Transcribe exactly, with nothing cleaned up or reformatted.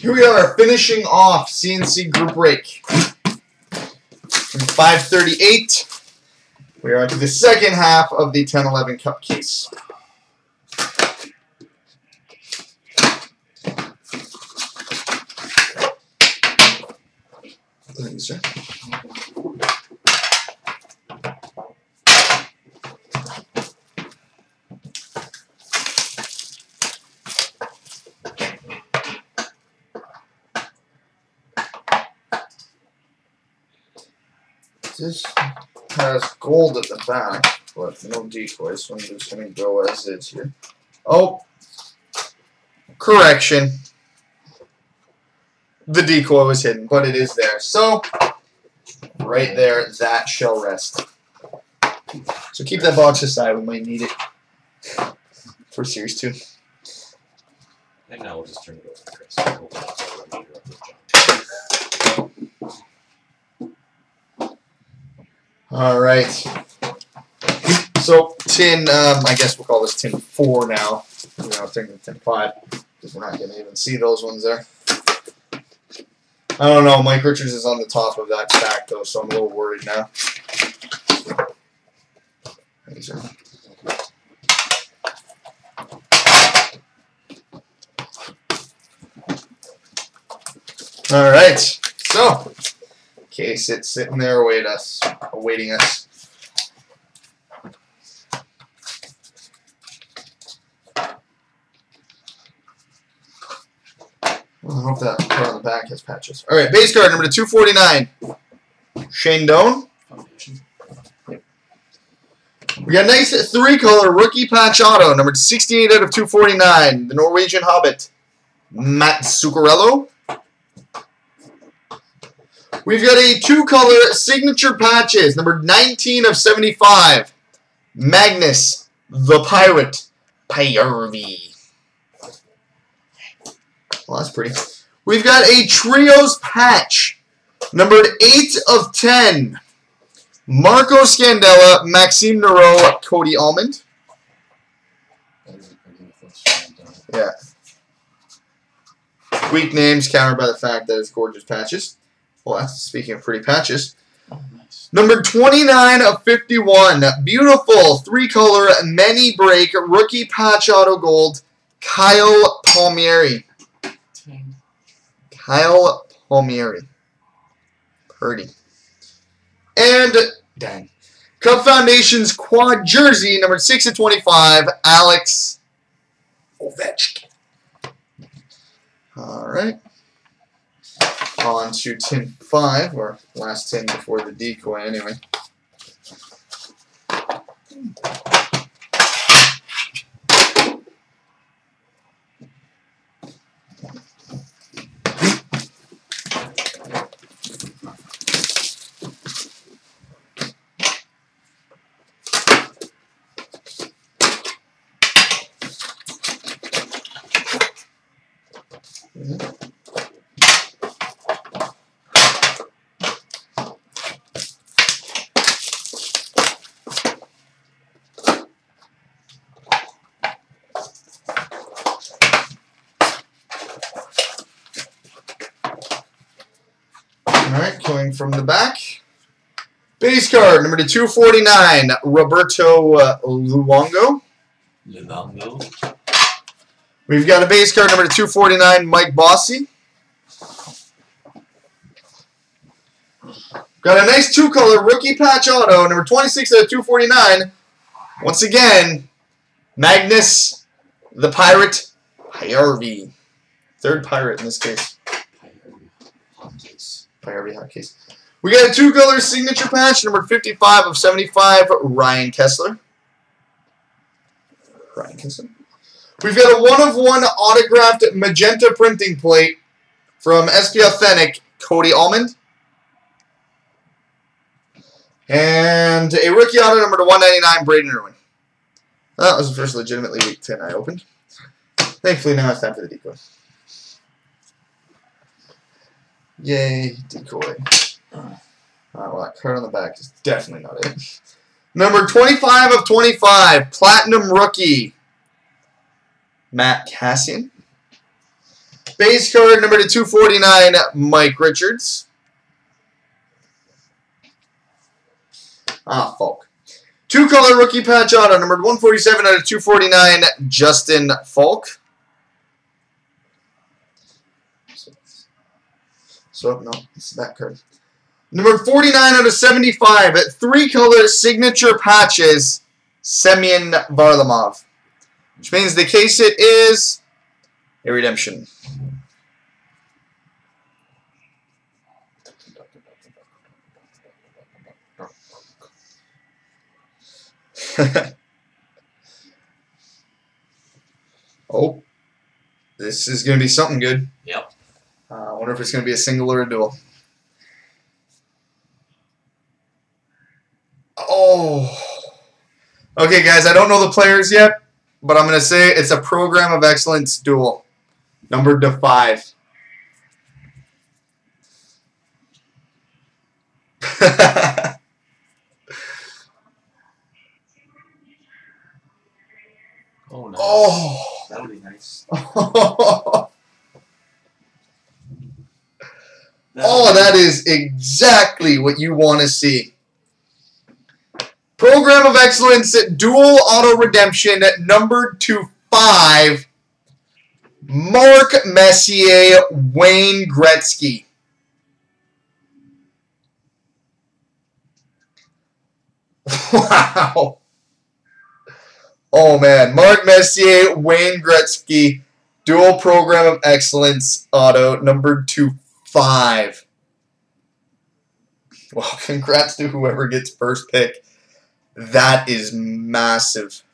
Here we are, finishing off C N C Group Break. From five thirty-eight, we are to the second half of the ten eleven Cup case. Thank you, sir. This has gold at the back, but no decoys, so I'm just going to go as is here. Oh, correction. The decoy was hidden, but it is there. So, right there, that shall rest. So keep that box aside. We might need it for Series two. And now we'll just turn it over to Chris. We'll All right, so tin, um, I guess we'll call this tin four now, you know, tin five, because we're not going to even see those ones there. I don't know, Mike Richards is on the top of that stack, though, so I'm a little worried now. All right, so... case it's sitting there await us, awaiting us. Well, I hope that part on the back has patches. All right, base card number to two forty-nine, Shane Doan. We got a nice three-color rookie patch auto, number sixty-eight out of two forty-nine, the Norwegian Hobbit, Matt Zuccarello. We've got a two-color signature patches, number nineteen of seventy-five, Magnus the Pirate Pääjärvi. Well, that's pretty. We've got a trios patch, numbered eight of ten, Marco Scandella, Maxime Noreau, Cody Almond. Yeah. Weak names countered by the fact that it's gorgeous patches. Well, speaking of pretty patches, oh, nice. Number twenty-nine of fifty-one, beautiful three-color many break rookie patch auto gold, Kyle Palmieri. Dang. Kyle Palmieri, Purdy, and dang, Cup Foundation's quad jersey number six of twenty-five, Alex Ovechkin. All right. On to tin five, or last tin before the decoy, anyway. From the back. Base card, number to two forty-nine, Roberto uh, Luongo. Luongo. We've got a base card, number to two forty-nine, Mike Bossy. Got a nice two-color rookie patch auto, number twenty-six out of two forty-nine. Once again, Magnus the Pirate Pääjärvi. Third pirate in this case. Every hot case. We got a two-color signature patch, number fifty-five of seventy-five, Ryan Kessler. Ryan Kessler. We've got a one-of-one autographed magenta printing plate from S P Authentic, Cody Almond. And a rookie auto number to one ninety-nine, Braden Irwin. That was the first legitimately week ten I opened. Thankfully, now it's time for the decoy. Yay, decoy. Alright, well, that card on the back is definitely not it. Number twenty-five of twenty-five, Platinum Rookie, Matt Cassian. Base card number to two forty-nine, Mike Richards. Ah, Falk. Two-color rookie patch auto, numbered one forty-seven out of two forty-nine, Justin Falk. So, no, it's that card. Number forty-nine out of seventy-five, three-color signature patches, Semyon Varlamov. Which means the case it is a redemption. Oh, this is going to be something good. Yep. Uh, I wonder if it's going to be a single or a dual. Oh. Okay, guys, I don't know the players yet, but I'm going to say it's a Program of Excellence dual, numbered to five. Oh, nice. Oh. That would be nice. Oh, that is exactly what you want to see. Program of Excellence at Dual Auto Redemption at number two five. Mark Messier, Wayne Gretzky. Wow. Oh, man. Mark Messier, Wayne Gretzky, Dual Program of Excellence auto, number two five. Well, congrats to whoever gets first pick. That is massive.